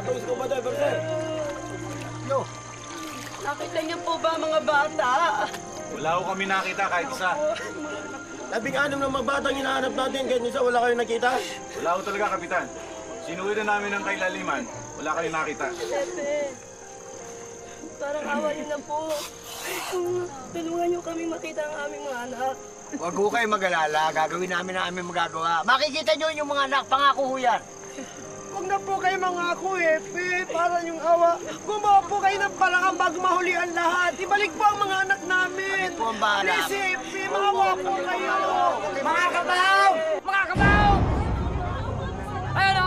Patungo scuba diver, sir. No. Nakita niyo po ba mga bata? Wala ko kami nakita kahit isa. 16 ng mga batang hinahanap natin, kahit isa wala kayong nakita? Wala ko talaga, Kapitan. Sinuwi na namin ng kailaliman, wala kayong nakita. Sete, parang awa niyo na po. Tulungan niyo kami makita ang aming mga anak. Huwag ko kayo mag-alala, gagawin namin ang aming magagawa. Makikita niyo yung mga anak, pangako ho yan. Huwag na po kayo mangako eh, parang yung awa. Gumawa po kayo ng paraan bago mahuli ang lahat. Ibalik po ang mga anak namin. Balik po ang bahala. Please, Epi, maawa po kayo. Mga kabaong! Mga kabaong! Ayun na!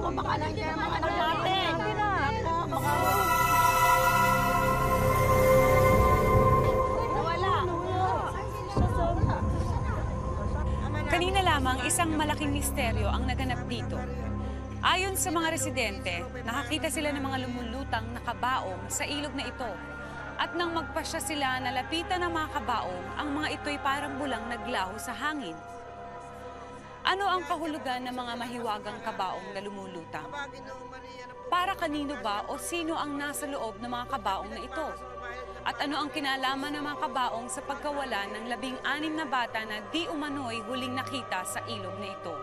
Ako, makanan niya mga anak natin. Ako, makanan. Kanina lamang isang malaking misteryo ang naganap dito. Ayon sa mga residente, nakakita sila ng mga lumulutang na kabaong sa ilog na ito. At nang magpasya sila nalapitan ng mga kabaong, ang mga ito'y parang bulang naglaho sa hangin. Ano ang kahulugan ng mga mahiwagang kabaong na lumulutang? Para kanino ba o sino ang nasa loob ng mga kabaong na ito? At ano ang kinalaman ng mga kabaong sa pagkawala ng 16 na bata na di umano'y huling nakita sa ilog na ito?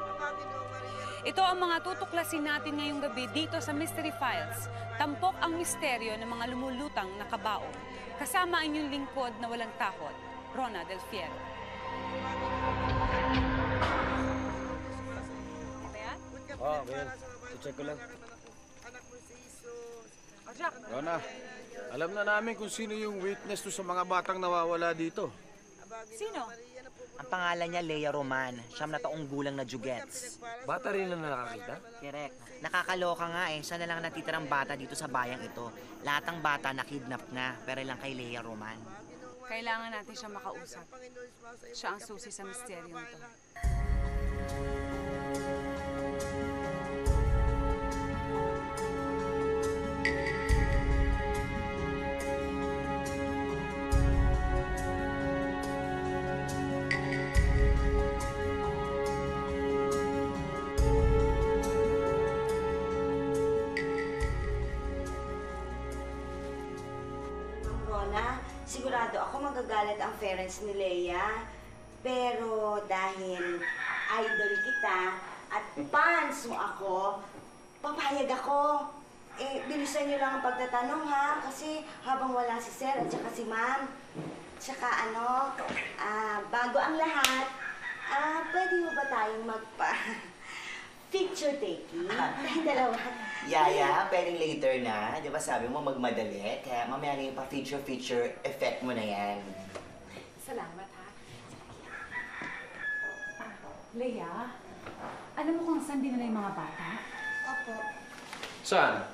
Ito ang mga tutuklasin natin ngayong gabi dito sa Mystery Files. Tampok ang misteryo ng mga lumulutang na kabaong. Kasama ang inyong lingkod na walang takot, Rona Del Fierro. Oh, well, check ko lang. Rona, alam na namin kung sino yung witness to sa mga batang nawawala dito. Sino? Ang pangalan niya, Lea Roman. 9 taong gulang na jugets. Bata rin na nakakita? Correct. Nakakaloka nga eh. Siya na lang natitirang bata dito sa bayang ito. Lahat ng bata nakidnap na, pero lang kay Lea Roman. Kailangan natin siya makausap. Siya ang susi sa misteryong ito. Sigurado ako magagalit ang parents ni Lea, pero dahil idol kita at fans mo ako, papayag ako. Eh, bilisan niyo lang ang pagtatanong ha, kasi habang wala si sir at saka si ma'am, saka ano, bago ang lahat, pwede mo ba tayong magpa-picture taking? Tayong dalawa. Yaya, pwedeng later na. Di ba sabi mo magmadali? Kaya mamaya na yung pa-feature-feature effect mo na yan. Salamat, ha? Lea, alam mo kung saan dinala yung mga bata? Opo. Saan?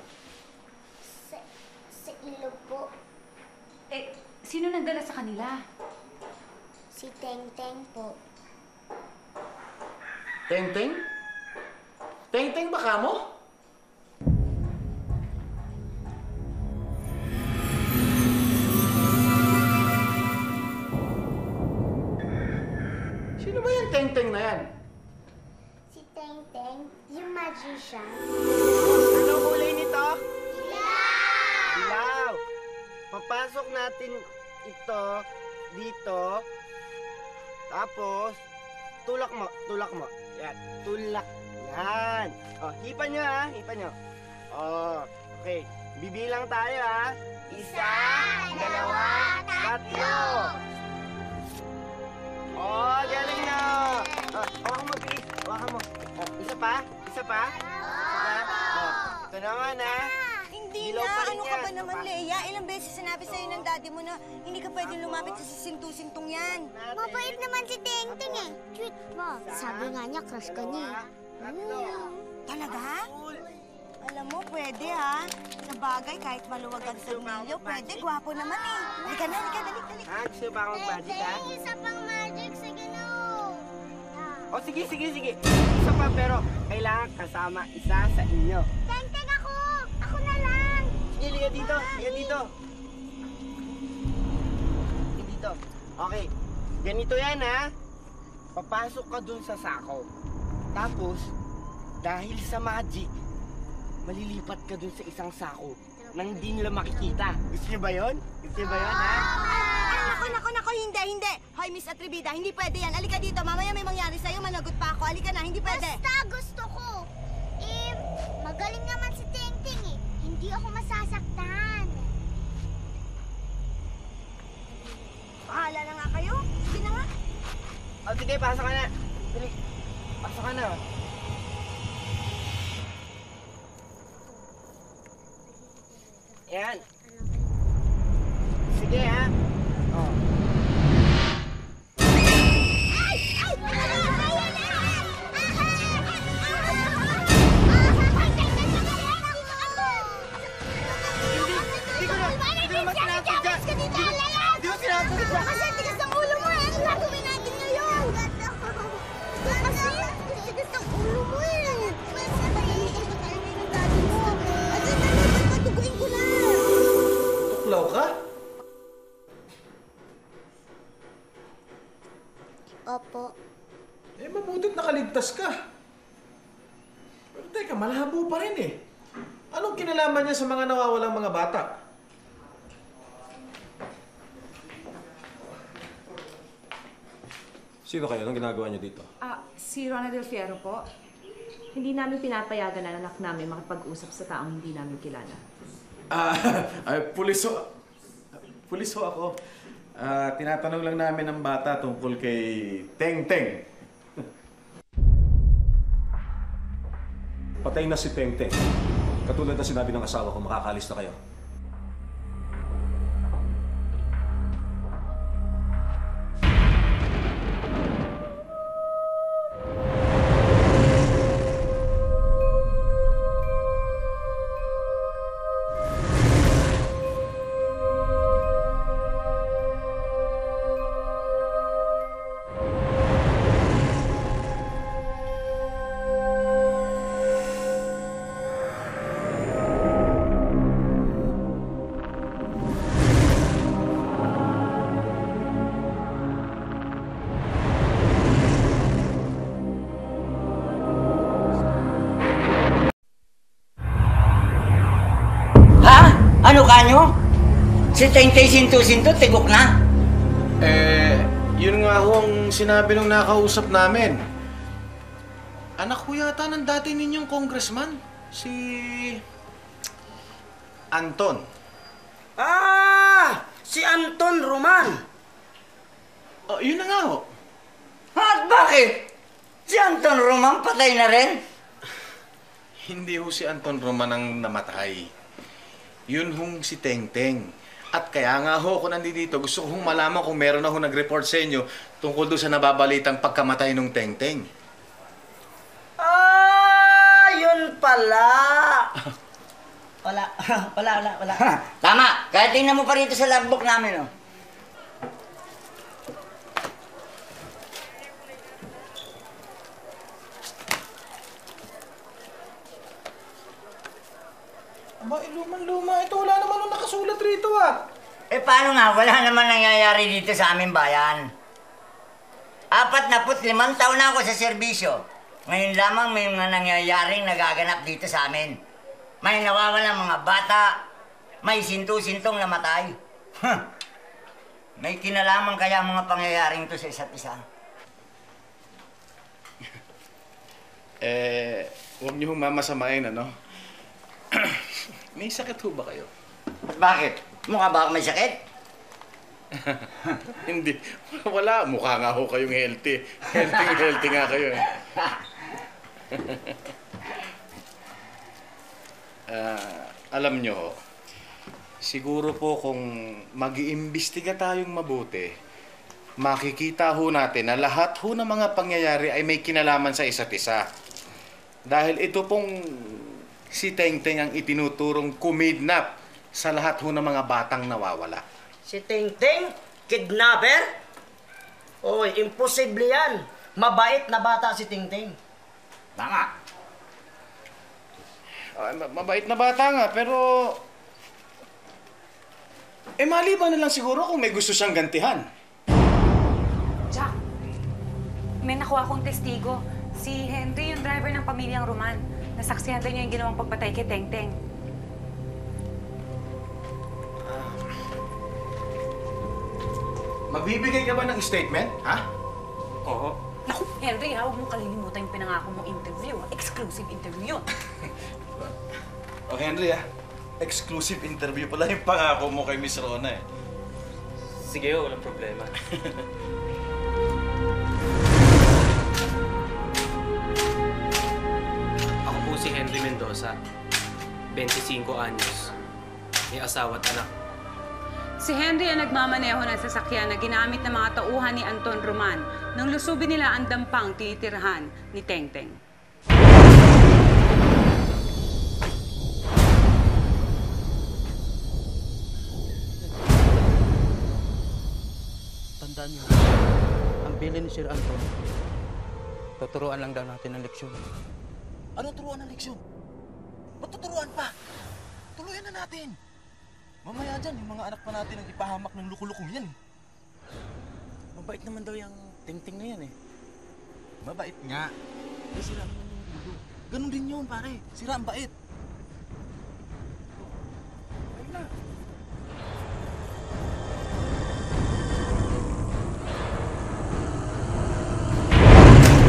Sa ilog po. Eh, sino nagdala sa kanila? Si Teng-Teng po. Teng-Teng? Teng-Teng ba ka mo? Teng-Teng na yan. Si Teng-Teng, yung magician. Anong kulay nito? Ilaw! Ilaw! Papasok natin ito dito. Tapos, tulak mo, tulak mo. Yan, tulak. Yan. O, hipan nyo ha, hipan nyo. O, okay. Bibilang tayo ha. 1, 2, 3. Oh, galing na! Hawakan mo, please. Hawakan mo. Isa pa? Isa pa? Ito naman, ha? Hindi na. Ano ka ba naman, Lea? Ilang beses sinabi sa'yo ng daddy mo na hindi ka pwedeng lumapit sa sisintong-sintong yan. Mabait naman si Teng-Teng, eh. Cute mo. Sabi nga niya, crush ka niya. Talaga? Alam mo, pwede, ha? Sa bagay, kahit maluwag ang sumilyo, pwede. Gwapo naman, eh. Halika na, halika, dalik, dalik. Ha? Gusto ba akong magic, ha? Teng-Teng, isa pang magic. Sige na, oh, sige, sige, sige. Isa pa, pero kailangan kasama isa sa inyo. Teng-Teng ako! Ako na lang! Sige, liga dito, liga dito. Liga dito. Okay, ganito yan, ha? papasok ka dun sa sako. Tapos, dahil sa magic, malilipat ka dun sa isang sako nang hindi nila makikita. Gusto niyo ba yun? Gusto niyo ba yun, ha? Nako, hindi. Hoy, Miss Atrevida, hindi pwede yan. Alika dito, mamaya may mangyari sa'yo, managot pa ako. Alika na, hindi pwede. Basta gusto ko. Magaling naman si Teng-Teng eh. Hindi ako masasaktan. Pahala na nga kayo. Sige na nga. O, sige, pasok ka na. Sige, pasok ka na. Ayan. Sige, ha. Oh. Ay! Ay! Hindi ko na Opo. Eh, mabuti't nakaligtas ka. Pero teka, malabo pa rin eh. Anong kinalaman niya sa mga nawawalang mga bata? Sino kayo? Anong ginagawa niyo dito? Si Rona Del Fierro po. Hindi namin pinapayagan na anak namin makipag-usap sa taong hindi namin kilala. Pulis ho ako. Tinatanong lang namin ng bata tungkol kay Teng-Teng. Patay na si Teng-Teng. Katulad na sinabi ng asawa ko, makakaalis na kayo. Ano kanyo? Si Teng-Teng sinto-sinto, tigok na. Eh, yun nga ho ang sinabi nung nakausap namin. Anak ko yata ng dati ninyong congressman, si Anton. Ah! Si Anton Roman! Oh, yun na nga ho. At bakit? Si Anton Roman patay na rin? Hindi ho si Anton Roman ang namatay. Yun hong si Teng-Teng. At kaya nga ho, kung nandito, gusto ko hong malaman kung meron na ho nag-report sa inyo tungkol doon sa nababalitang pagkamatay ng Teng-Teng. Ah, yun pala! Wala. Tama! Kaya tingnan mo pa rito sa logbook namin, oh. Aba, luman-luma. Ito, wala naman nung nakasulat rito, ah. Eh, paano nga? Wala naman nangyayari dito sa aming bayan. 45 taon na ako sa serbisyo. Ngayon lamang may mga nangyayaring nagaganap dito sa amin. May nawawalang mga bata. May sinto-sintong namatay. May kinalaman kaya mga pangyayaring to sa isa't isa? Eh, huwag niyo mamasamain, ano? May sakit ho ba kayo? Bakit? Mukha ba ako may sakit? Hindi. Wala. Mukha nga ho kayong healthy. Healthy nga kayo eh. Alam nyo ho, siguro po kung mag-iimbestiga tayong mabuti, makikita ho natin na lahat ho ng mga pangyayari ay may kinalaman sa isa't isa. Dahil ito pong si Teng-Teng ang itinuturong kumidnap sa lahat ho ng mga batang nawawala. Si Teng-Teng? Kidnapper? Oy, imposible yan. Mabait na bata si Teng-Teng. Tama. Mabait na bata nga, pero... Eh, maliban na lang siguro kung may gusto siyang gantihan. Jack! May nakuha akong testigo. Si Henry, yung driver ng pamilyang Roman. Nasaksihan daw niya yung ginawang pagpatay kay Teng-Teng. Magbibigay ka ba ng statement, ha? Oo. Naku, Henry, ha? Huwag mong kalilimutan yung pinangako mong interview. Exclusive interview yun. Oh, Henry, ha? Exclusive interview pala yung pangako mo kay Miss Rona, eh. Sige, walang problema. Ako po si Henry Mendoza, 25 anyos. May asawa at anak. Si Henry ang nagmamaneho ng sasakyan na ginamit ng mga tauhan ni Anton Roman nang lusubin nila ang dampang tinitirhan ni Teng-Teng. Tandaan niyo, ang bilin ni Sir Anton, tuturuan lang daw natin ang leksyon. Ano turuan ang leksyon? Ba't tuturuan pa? Tuluyan na natin! Mamaya dyan, yung mga anak pa natin ang ipahamak ng lukulukong yan. Mabait naman daw yung Teng-Teng na yan eh. Mabait nga. Eh, sira naman yung ulo. Ganun din yun, pare. Sira ang bait. Ayun na.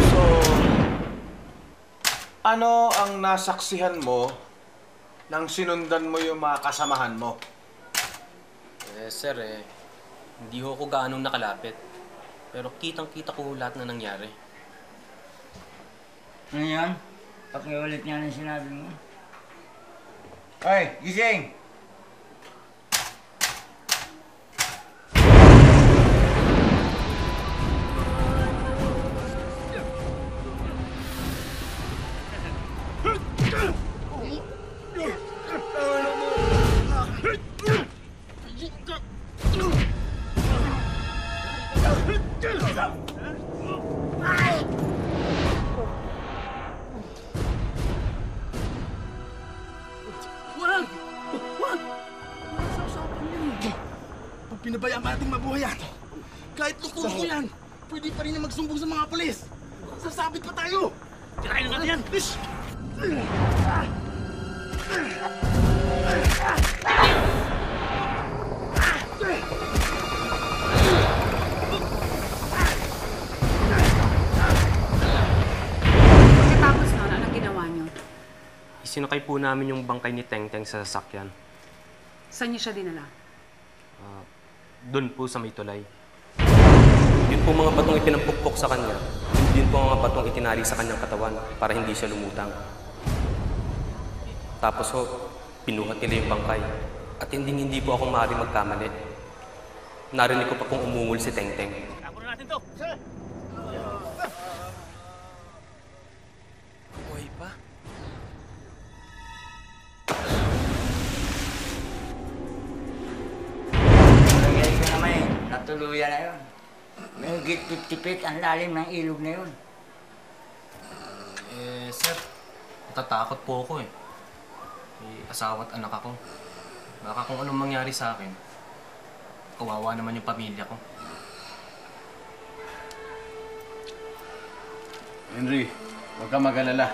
So, ano ang nasaksihan mo nang sinundan mo yung mga kasamahan mo? Eh, sir, eh, hindi ho ako gaanong nakalapit. Pero kitang-kita ko lahat na nangyari. Ano yan? Pakiulit nga ng sinabi mo. Ay, gising! Pinabayaan pa natin mabuhay yan. Kahit tukuro ko yan, pwede pa rin na magsumbong sa mga polis. Sasabit pa tayo. Tirahin na natin yan. Bish! Pagkatapos na, anong ginawa niyo? Isinakay po namin yung bangkay ni Teng-Teng sa sasakyan. Saan niyo siya dinala? Doon po sa may tulay. Yun po mga batong ipinampukpok sa kanya. Yun po mga batong itinali sa kanyang katawan para hindi siya lumutang. Tapos ho, pinuhat nila yung bangkay. At hindi po akong maaaring magkamali. Narinig ko pa kung umungol si Teng-Teng. Ako na natin to! Uy pa? Tuluyan na yun. May gitipit-tipit ang lalim ng ilog na yun. Eh, sir, natatakot po ako eh. May asawa at anak ako. Baka kung anong mangyari sa akin, kawawa naman yung pamilya ko. Henry, huwag ka mag-alala.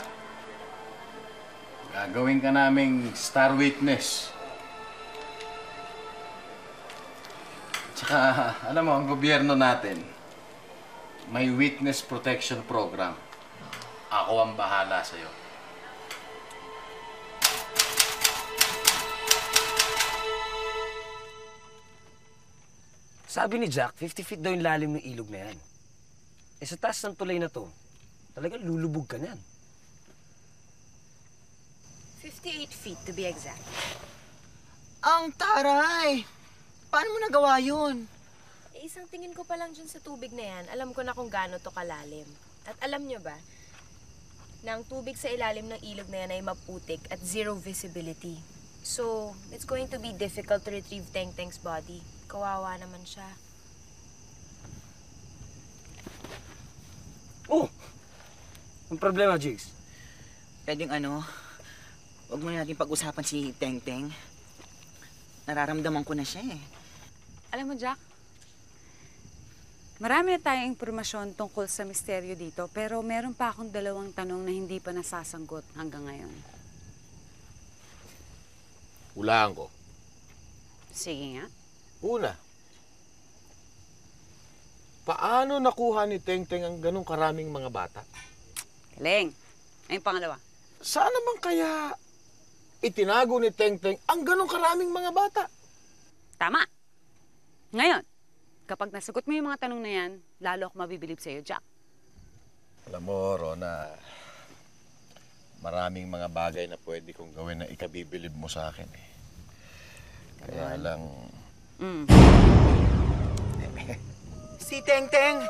Gagawin ka naming star witness. Tsaka, alam mo, ang gobyerno natin, may witness protection program. Ako ang bahala sa'yo. Sabi ni Jack, 50 feet daw yung lalim ng ilog na yan. Eh sa taas ng tulay na to, talagang lulubog ka niyan. 58 feet to be exact. Ang taray! Paano mo nagawa yun? Eh, isang tingin ko pa lang dyan sa tubig na yan, alam ko na kung gaano to kalalim. At alam nyo ba, na ang tubig sa ilalim ng ilog na yan ay maputik at zero visibility. So, it's going to be difficult to retrieve Teng-Teng's body. Kawawa naman siya. Oh! Ang problema, Jigs. Pwedeng ano, huwag muna natin pag-usapan si Teng-Teng. Nararamdaman ko na siya eh. Alam mo, Jack, Marami na tayong impormasyon tungkol sa misteryo dito, pero meron pa akong dalawang tanong na hindi pa nasasanggot hanggang ngayon. Hulaan ko. Sige nga. Una, paano nakuha ni Teng-Teng ang ganong karaming mga bata? Galing. Ayun pangalawa. Saan naman kaya itinago ni Teng-Teng ang ganong karaming mga bata? Tama. Ngayon, kapag nasagot mo yung mga tanong na yan, lalo ako mabibilib sa'yo, Jack. Alam mo, Rona, maraming mga bagay na pwede kong gawin na ikabibilib mo sa akin. Eh. Kaya lang... Si Teng-Teng!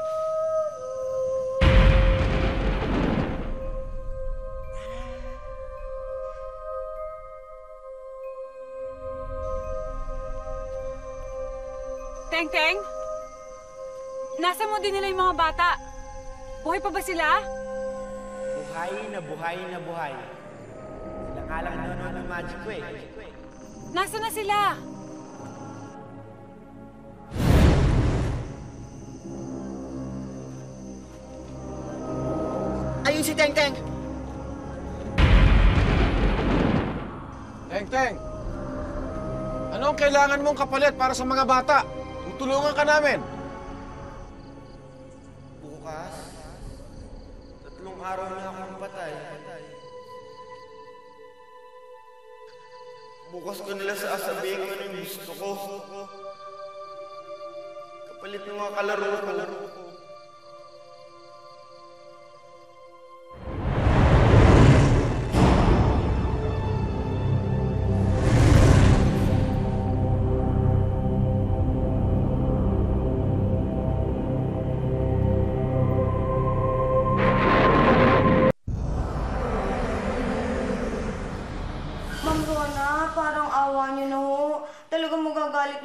Teng-Teng? Nasa mo din nila yung mga bata? Buhay pa ba sila? Buhay na buhay na buhay. Sila nga lang nanonood ng magic ko eh. Nasa na sila? Ayun si Teng-Teng! Teng-Teng! Anong kailangan mong kapalit para sa mga bata? Tutulungan ka namin! Bukas, 3 araw na akong patay. Bukas ko nila sa asabihin ko na yung gusto ko. Kapalit ng mga kalaro ko.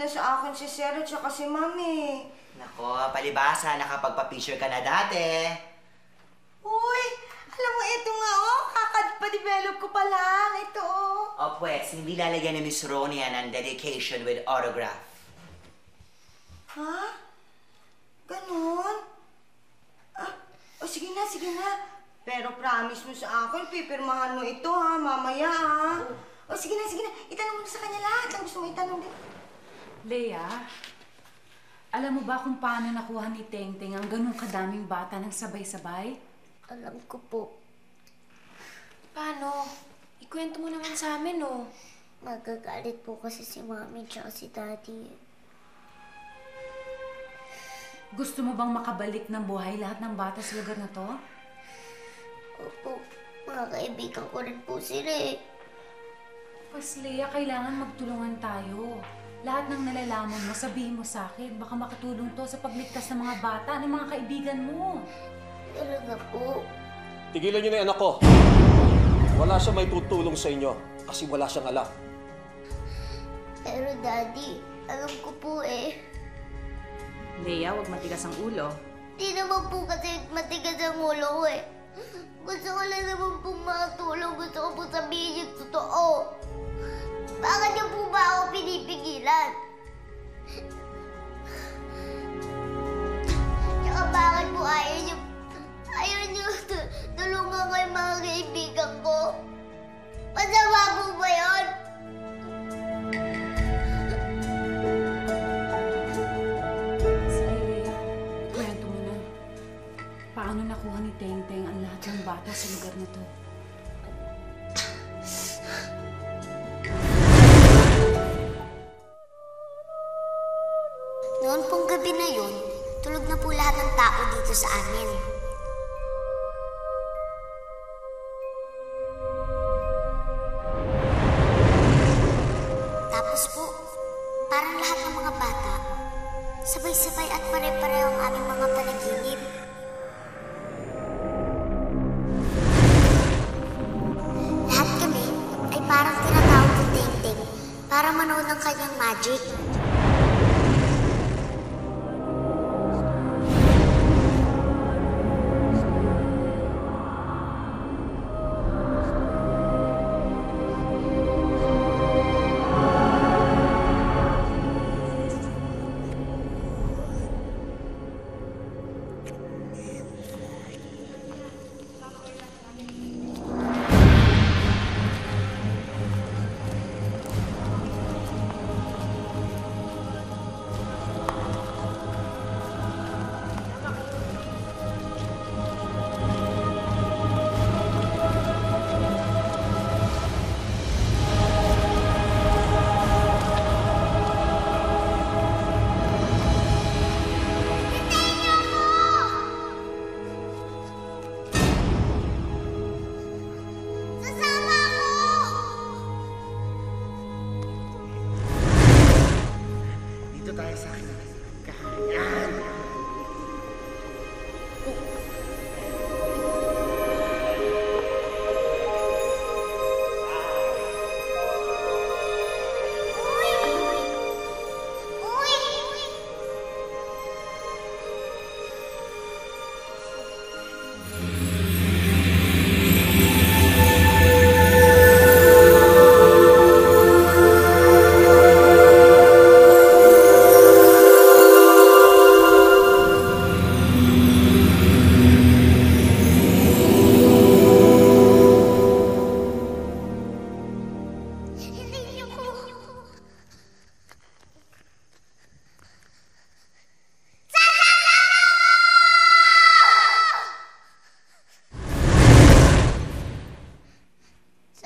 Sa akin si Sir at saka si Mami. Nako, palibasa. Nakapagpa-picture ka na dati. Uy, alam mo, ito nga oh. Kakad-pa-develop ko pa lang. Ito oh. O pwes, hindi lalagyan ni Miss Ronia ng dedication with autograph. Ha? Ganun? Ah, oh, sige na, sige na. Pero promise mo sa akin, pipirmahan mo ito ha, mamaya ha. Oh, sige na, sige na. Itanong mo na sa kanya lahat ang gusto mo itanong din. Lea, alam mo ba kung paano nakuha ni Teng-Teng ang ganun kadaming bata ng sabay-sabay? Alam ko po. Paano? Ikwento mo naman sa amin, oh. Magagalit po kasi si Mami at si Daddy. Gusto mo bang makabalik ng buhay lahat ng bata sa lugar na to? Opo. Mga kaibigan ko rin po sila eh. Pas, Lea, kailangan magtulungan tayo. Lahat ng nalalaman mo, sabihin mo sa akin. Baka makatulong to sa pagligtas ng mga bata, ng mga kaibigan mo. Talaga po. Tigilan niyo na yung anak ko. Wala siya may tutulong sa inyo kasi wala siyang alam. Pero Daddy, alam ko po eh. Lea, huwag matigas ang ulo. Hindi naman po kasi matigas ang ulo ko eh. Gusto ko lang naman po makatulong. Gusto ko po sabihin yung totoo. Bakit niyo po ba ako pinipigilan? Tsaka bakit po ayaw niyo tulungan ko yung mga kaibigan ko? Masama po ba yun? Sige, kwento mo na. Paano nakuha ni Teng-Teng ang lahat ng bata sa lugar na to? Sa amin. Tapos po, parang lahat ng mga bata, sabay-sabay at pare-pareho ang aming mga panaginip. Lahat kami ay parang tinatawag ng Teng-Teng para manood ng kanyang magic.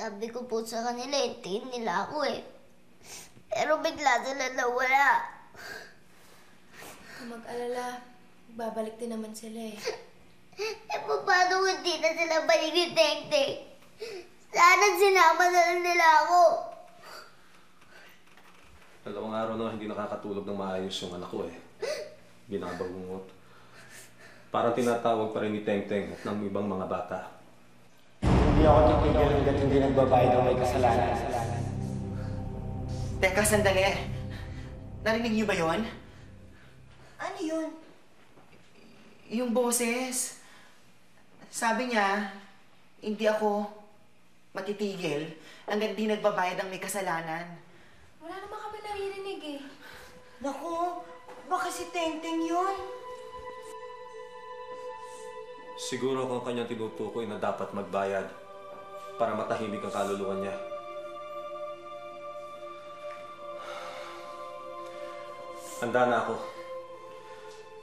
Sabi ko po sa kanila, hintayin nila ako eh. Pero bigla sila nawala. Kung mag-alala, babalik din naman sila eh. Eh paano hindi na sila balik ni Teng-Teng? Sana sinama na nila ako. Dalawang araw na hindi nakakatulog ng maayos yung anak ko eh. Binabangungot. Parang tinatawag pa rin ni Teng-Teng at ng ibang mga bata. Hindi ako titigil hanggat hindi nagbabayad ng may kasalanan. Teka, sandali. Narinig niyo ba yun? Ano yun? Yung boses. Sabi niya, hindi ako matitigil hanggat hindi nagbabayad ng may kasalanan. Wala naman kami naririnig eh. Naku, baka si Teng-Teng yun. Siguro kung kanyang tinutukoy na dapat magbayad para matahimik ang kaluluwa niya. Handa na ako.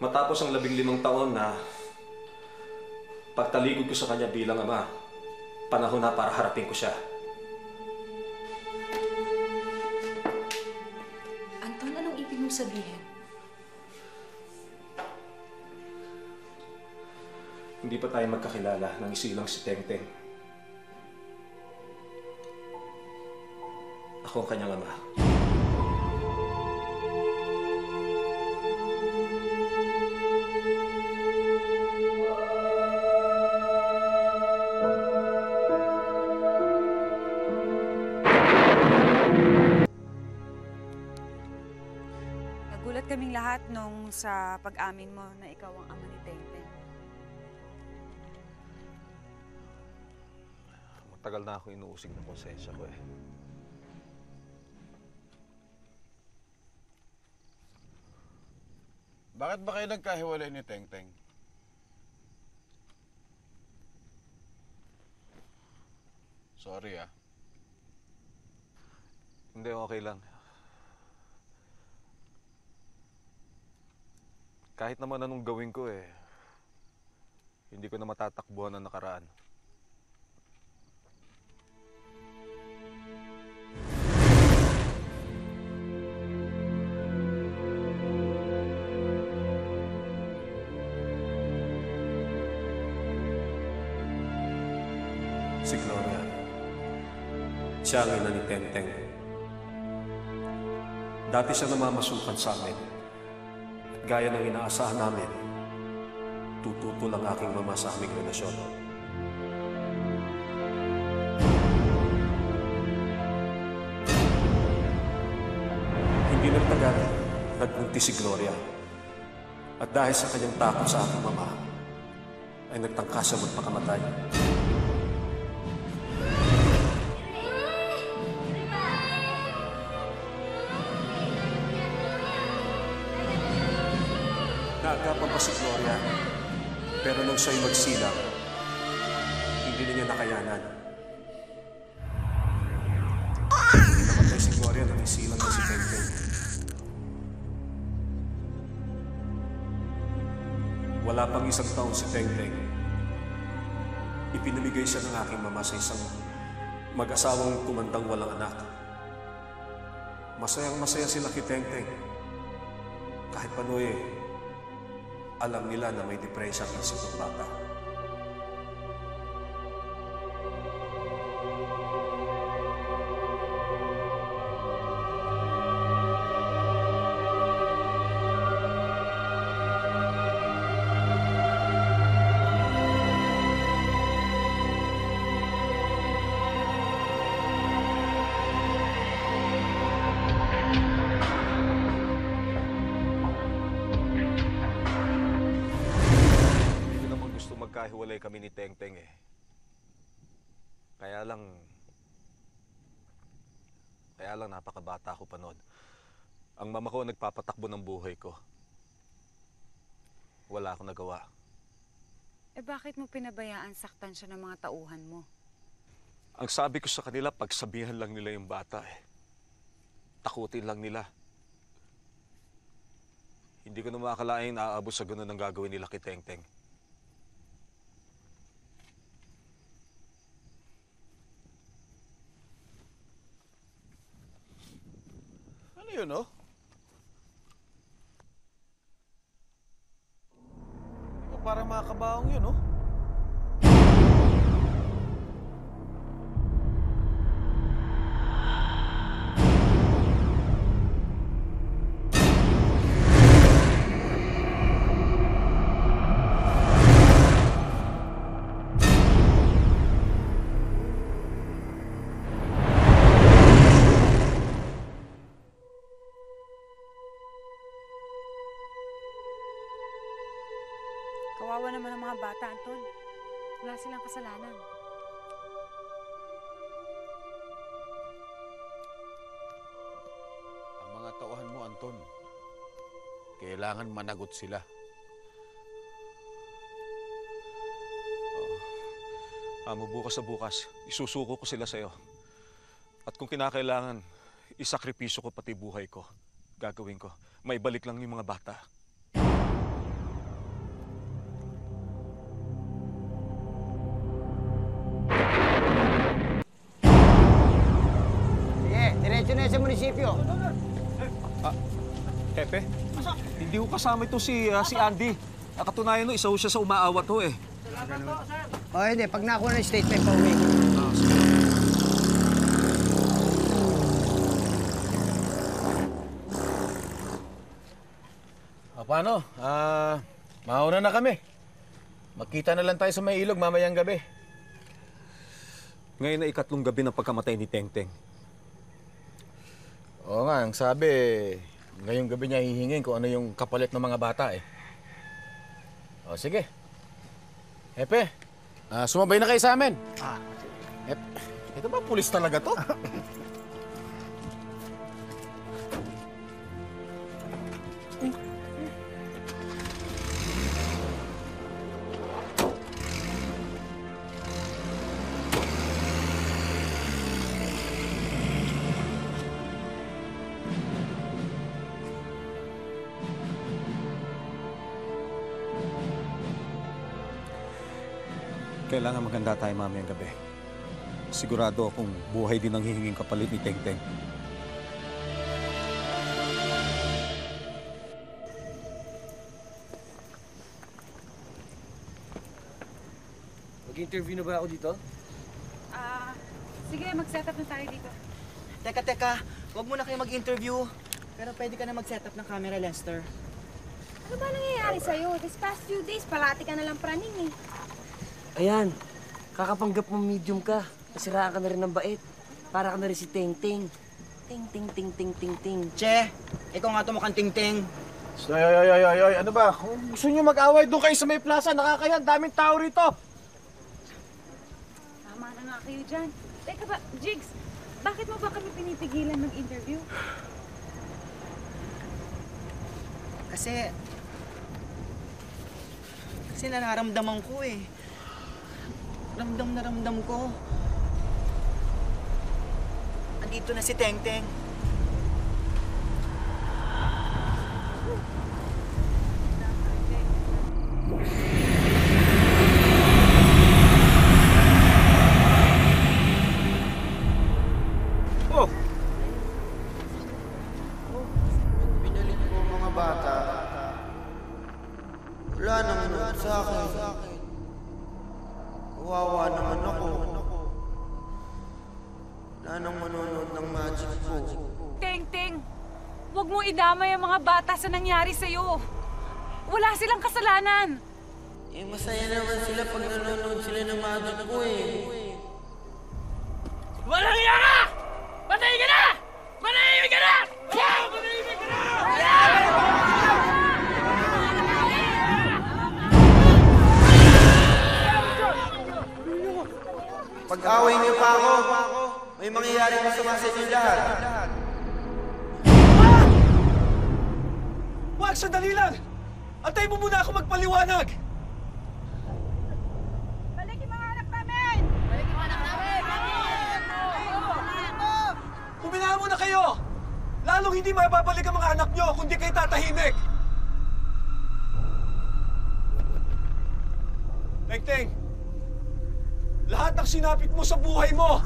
Matapos ang 15 taon na pagtalikod ko sa kanya bilang ama, panahon na para harapin ko siya. Anton, anong ibig mong sabihin? Hindi pa tayo magkakilala ng isilang si Teng-Teng. Ako ang kanyang ama. Nagulat kaming lahat nung sa pag-amin mo na ikaw ang ama ni Teng-Teng. Tagal na ako inuusig ng konsensya ko eh. Bakit ba kayo nagkahiwalay ni Teng-Teng? Sorry ah. Hindi, okay lang. Kahit naman anong gawin ko eh, hindi ko na matatakbuhan ang nakaraan. Si Gloria, siya ang ina ni Teng-Teng. Dati siya namamasukan sa amin. At gaya ng inaasahan namin, tututo lang aking mama sa aming relasyon. Hindi nagtagal, nagbuntis si Gloria. At dahil sa kanyang takot sa aking mama, ay nagtangka siya magpakamatay. Nagagapan pa si Gloria, pero nung siya'y magsilang, hindi na niya nakayanan. Nakapatay si Gloria nang isilang na si Teng-Teng. Wala pang 1 taon si Teng-Teng. Ipinamigay siya ng aking mama sa isang mag-asawang tumandang walang anak. Masayang-masaya sila kay Teng-Teng. Kahit pano'y eh, alam nila na may depresya ang isip ng bata. Magkahiwalay kami ni Teng-Teng eh. Kaya lang napakabata ako pa noon. Ang mama ko nagpapatakbo ng buhay ko. Wala akong nagawa. Eh bakit mo pinabayaan saktan siya ng mga tauhan mo? Ang sabi ko sa kanila, pagsabihan lang nila yung bata eh. Takutin lang nila. Hindi ko na makakalain na aabot sa ganun ang gagawin nila kay Teng-Teng. Ayun, oh. Parang mga kabaong yun, oh. Kawawa naman ang mga bata, Anton. Wala silang kasalanan. Ang mga tauhan mo, Anton, kailangan managot sila. Amo, bukas na bukas, isusuko ko sila sa'yo. At kung kinakailangan, isakripiso ko pati buhay ko. Gagawin ko. May balik lang yung mga bata. Pepe, hindi ko kasama ito si Andy. Nakatunayan nyo, isa ho siya sa umaawat ho eh. Salamat po, sir. O hindi, pag nakuha ng statement pa uwi. Paano? Mauna na kami. Magkita na lang tayo sa may ilog mamayang gabi. Ngayon na ikatlong gabi ng pagkamatay ni Teng-Teng. Oo nga, ang sabi, ngayong gabi niya hihingin kung ano yung kapalit ng mga bata eh. O sige. Hepe, sumabay na kayo sa amin. Ito ba, pulis talaga to? Kailangan maganda tayo mamayang gabi. Sigurado akong buhay din ang hihinging kapalit ni Teng-Teng. Mag-interview na ba ako dito? Sige, mag-setup na tayo dito. Teka, huwag muna kayo mag-interview. Pero pwede ka na mag-setup ng camera, Lester. Ano ba nangyayari sa'yo? This past few days, palati ka na lang praning eh. Ayan, kakapanggap mo medium ka. Nasiraan ka na rin ng bait. Para ka na rin si Teng-Teng. Teng-Teng. Che, ikaw nga ito mukhang Teng-Teng. Ay, ano ba? Kung gusto nyo mag-away, doon kayo sa may plaza. Nakakayan, daming tao rito. Tama na nga kayo dyan. Teka ba, Jigs, bakit mo ba kami pinipigilan mag-interview? Kasi nararamdaman ko eh. Ramdam na ramdam ko. Andito na si Teng-Teng. Oh! Binalik ko mga bata. Wala naman sa akin. Kawawa naman ako. Wala nang manonood ng magic po. Teng-Teng, huwag mo idamay ang mga bata sa nangyari sa'yo. Wala silang kasalanan. Eh, masaya naman sila pag nanonood sila ng magic po eh. Walang iya ka! Patay ka na! Manahimik ka na! Wow! Manahimik ka na! Pag-away niyo pa ako, may mangyayari na sa inyo lahat. Ah! Wag, sandali lang! Antay mo muna ako magpaliwanag! Balik yung mga anak namin! Balik yung anak namin! Huminaan muna kayo! Lalong hindi mababalik ang mga anak niyo kundi kayo tatahimik! Teng-Teng! Lahat ng sinapit mo sa buhay mo,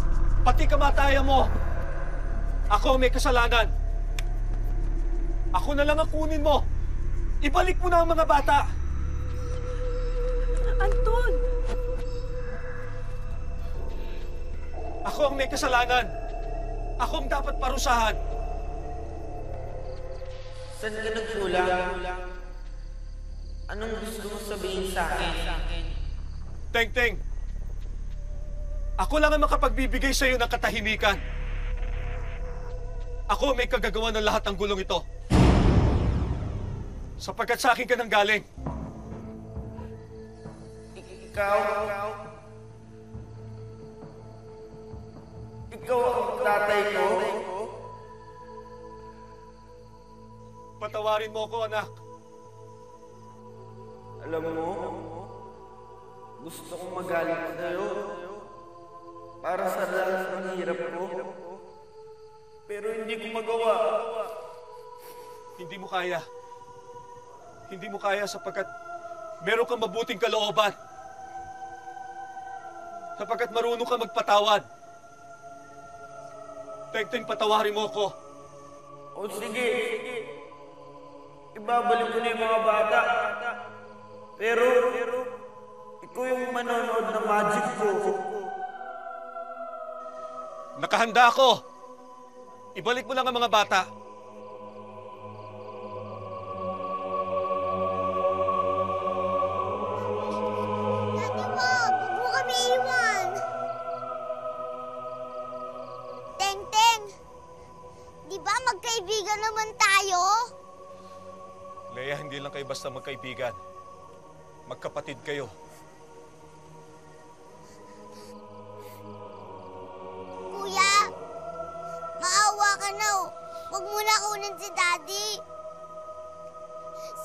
pati kamatayan mo, ako may kasalanan. Ako na lang ang kunin mo. Ibalik mo na ang mga bata. Anton! Ako ang may kasalanan. Ako ang dapat parusahan. Saan ka nagkulang? Anong gusto mo sabihin sa akin? Teng-Teng! Ako lang ang makapagbibigay sa iyo ng katahimikan. Ako may kagagawa ng lahat ng gulong ito. Sapagkat sa akin ka nang galing. Ikaw? Ikaw ang tatay ko? Patawarin mo ako, anak. Alam mo, gusto kong magalit sa'yo para sa lahat ng hirap ko. Pero hindi ko magawa. Hindi mo kaya. Hindi mo kaya sapagkat meron kang mabuting kalooban. Sapagkat marunong ka magpatawad. Teng-Teng, patawarin mo ako. O sige. Ibabalik ko na yung mga bata. Pero ikaw yung manonood ng magic ko. Nakahanda ako. Ibalik mo lang ang mga bata. Daddy, Mom, huwag mo kami iwan. Teng-Teng, di ba magkaibigan naman tayo? Lea, hindi lang kayo basta magkaibigan. Magkapatid kayo. Huwag mo na kunin si Daddy.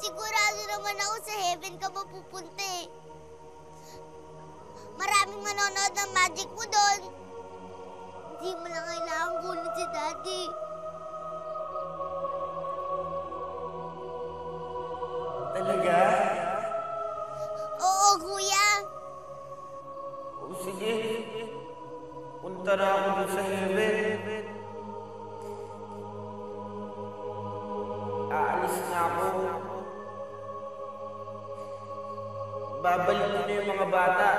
Sigurado naman ako sa heaven ka mapupunta eh. Maraming manonood ng magic mo doon. Hindi mo na kailangan kunin si Daddy. Talaga? Oo, Kuya. O sige. Punta na ako doon sa heaven. Aalis na ako. Babalik mo na yung mga bata.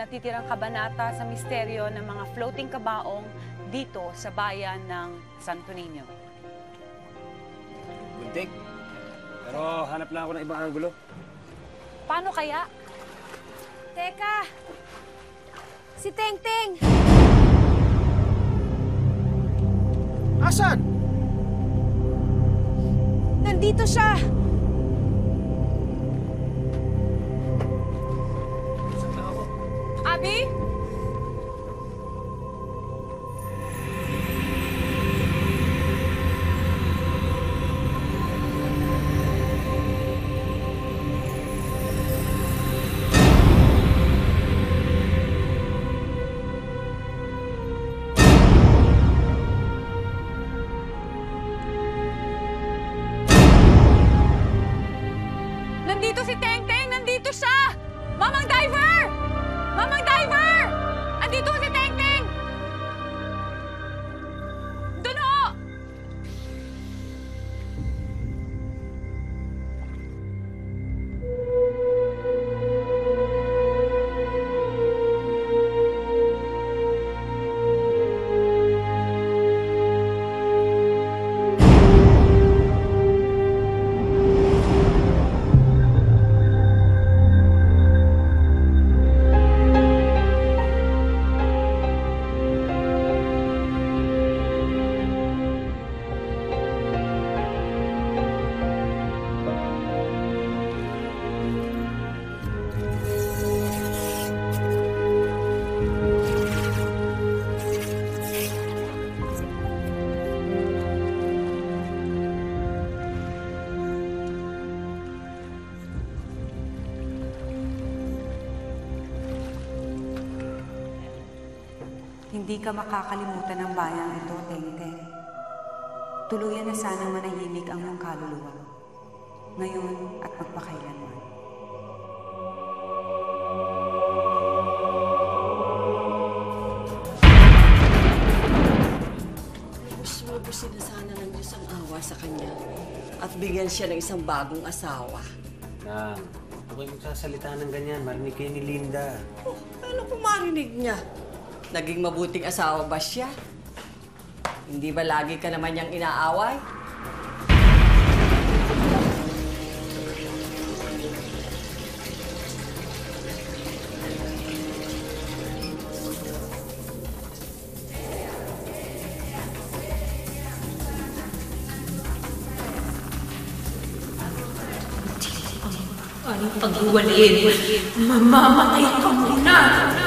Natitirang kabanata sa misteryo ng mga floating kabaong dito sa bayan ng Santo Niño. Buntik. Pero hanap lang ako ng ibang anggulo. Paano kaya? Teka! Si Teng-Teng! Asan? Nandito siya! Abi? Nandito si Teng-Teng! Nandito siya! Mamang Diver! Mamang Diver! Andito si Teng-Teng! Doon ho! Hindi ka makakalimutan ng bayang ito, Teng-Teng. Tuluyan na sanang manahimik ang iyong kaluluwa, ngayon at magpakailanman. Gusto mo sinasana ng Diyos ang awa sa kanya at bigyan siya ng isang bagong asawa. Nang, ako'y magsasalita ng ganyan. Marinig kayo ni Linda. Oh, ano kung marinig niya? Naging mabuting asawa ba siya? Hindi ba lagi ka naman niyang inaaway? Anong pag-uwalin? Mamamatay ka muna!